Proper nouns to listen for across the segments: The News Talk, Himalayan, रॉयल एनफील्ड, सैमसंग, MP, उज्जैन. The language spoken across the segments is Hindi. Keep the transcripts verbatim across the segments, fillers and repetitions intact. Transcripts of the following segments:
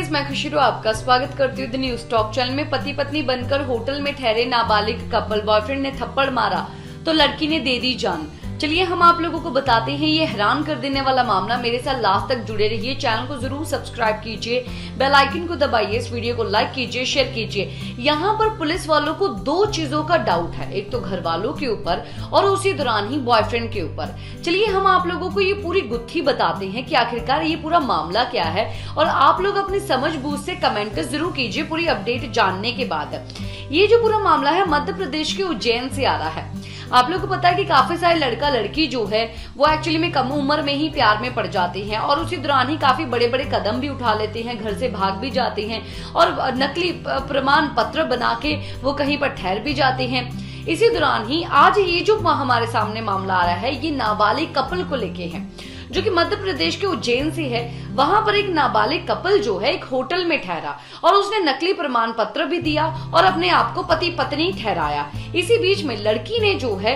फ्रेंड्स, मैं खुशी रो आपका स्वागत करती हूँ द न्यूज टॉक चैनल में। पति पत्नी बनकर होटल में ठहरे नाबालिग कपल, बॉयफ्रेंड ने थप्पड़ मारा तो लड़की ने दे दी जान। चलिए हम आप लोगों को बताते हैं ये हैरान कर देने वाला मामला। मेरे साथ लास्ट तक जुड़े रहिए, चैनल को जरूर सब्सक्राइब कीजिए, बेल आइकन को दबाइए, इस वीडियो को लाइक कीजिए, शेयर कीजिए। यहाँ पर पुलिस वालों को दो चीजों का डाउट है, एक तो घर वालों के ऊपर और उसी दौरान ही बॉयफ्रेंड के ऊपर। चलिए हम आप लोगों को ये पूरी गुत्थी बताते हैं कि आखिरकार ये पूरा मामला क्या है, और आप लोग अपनी समझ बूझ से कमेंट कर जरूर कीजिए पूरी अपडेट जानने के बाद। ये जो पूरा मामला है मध्य प्रदेश के उज्जैन से आ रहा है। आप लोगों को पता है कि काफी सारे लड़का लड़की जो है वो एक्चुअली में कम उम्र में ही प्यार में पड़ जाते हैं, और उसी दौरान ही काफी बड़े बड़े कदम भी उठा लेते हैं, घर से भाग भी जाते हैं और नकली प्रमाण पत्र बना के वो कहीं पर ठहर भी जाते हैं। इसी दौरान ही आज ये जो हमारे सामने मामला आ रहा है ये नाबालिग कपल को लेके है, जो कि मध्य प्रदेश के उज्जैन से है। वहां पर एक नाबालिग कपल जो है एक होटल में ठहरा और उसने नकली प्रमाण पत्र भी दिया और अपने आप को पति पत्नी ठहराया। इसी बीच में लड़की ने जो है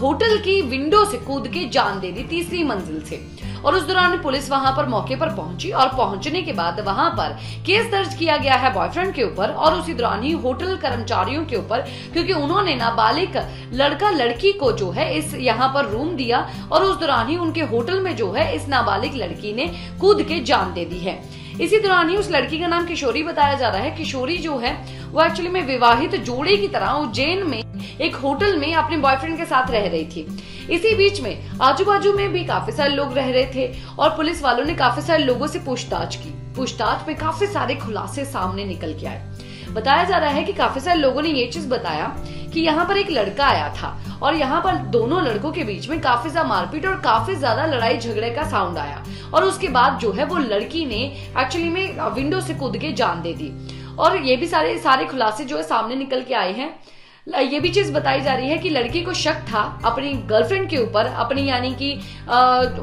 होटल की विंडो से कूद के जान दे दी तीसरी मंजिल से, और उस दौरान पुलिस वहां पर मौके पर पहुंची और पहुंचने के बाद वहां पर केस दर्ज किया गया है बॉयफ्रेंड के ऊपर और उसी दौरान ही होटल कर्मचारियों के ऊपर, क्योंकि उन्होंने नाबालिग लड़का लड़की को जो है इस यहाँ पर रूम दिया और उस दौरान ही उनके होटल में जो है इस नाबालिग लड़की ने कूद के जान दे दी है। इसी दौरान ही उस लड़की का नाम किशोरी बताया जा रहा है। किशोरी जो है वो एक्चुअली में विवाहित जोड़े की तरह उज्जैन में एक होटल में अपने बॉयफ्रेंड के साथ रह रही थी। इसी बीच में आजू बाजू में भी काफी सारे लोग रह रहे थे और पुलिस वालों ने काफी सारे लोगों से पूछताछ की। पूछताछ में काफी सारे खुलासे सामने निकल के आए। बताया जा रहा है कि काफी सारे लोगों ने ये चीज बताया कि यहाँ पर एक लड़का आया था और यहाँ पर दोनों लड़कों के बीच में काफी ज्यादा मारपीट और काफी ज्यादा लड़ाई झगड़े का साउंड आया, और उसके बाद जो है वो लड़की ने एक्चुअली में विंडो से कूद के जान दे दी। और ये भी सारे सारे खुलासे जो है सामने निकल के आए हैं। ये भी चीज बताई जा रही है कि लड़की को शक था अपनी गर्लफ्रेंड के ऊपर, अपनी यानी कि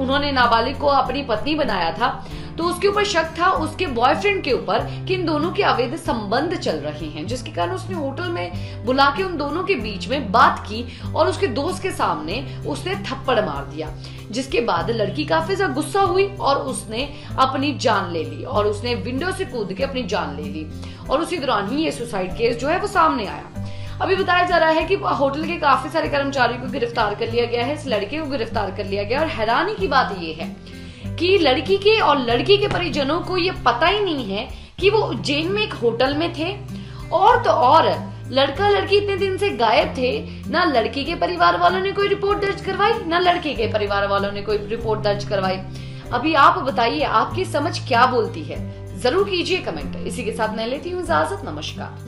उन्होंने नाबालिग को अपनी पत्नी बनाया था तो उसके ऊपर शक था, उसके बॉयफ्रेंड के ऊपर, कि इन दोनों के अवैध संबंध चल रहे हैं, जिसके कारण उसने होटल में बुला के उन दोनों के बीच में बात की और उसके दोस्त के सामने उसने थप्पड़ मार दिया, जिसके बाद लड़की काफी ज्यादा गुस्सा हुई और उसने अपनी जान ले ली और उसने विंडो से कूद के अपनी जान ले ली, और उसी दौरान ही ये सुसाइड केस जो है वो सामने आया। अभी बताया जा रहा है कि होटल के काफी सारे कर्मचारियों को गिरफ्तार कर लिया गया है, इस लड़के को गिरफ्तार कर लिया गया, और हैरानी की बात ये है कि लड़की के और लड़की के परिजनों को ये पता ही नहीं है कि वो उज्जैन में एक होटल में थे, और तो और लड़का लड़की इतने दिन से गायब थे। ना लड़की के परिवार वालों ने कोई रिपोर्ट दर्ज करवाई, ना लड़के के परिवार वालों ने कोई रिपोर्ट दर्ज करवाई। अभी आप बताइए आपकी समझ क्या बोलती है, जरूर कीजिए कमेंट। इसी के साथ मैं लेती हूँ इजाजत, नमस्कार।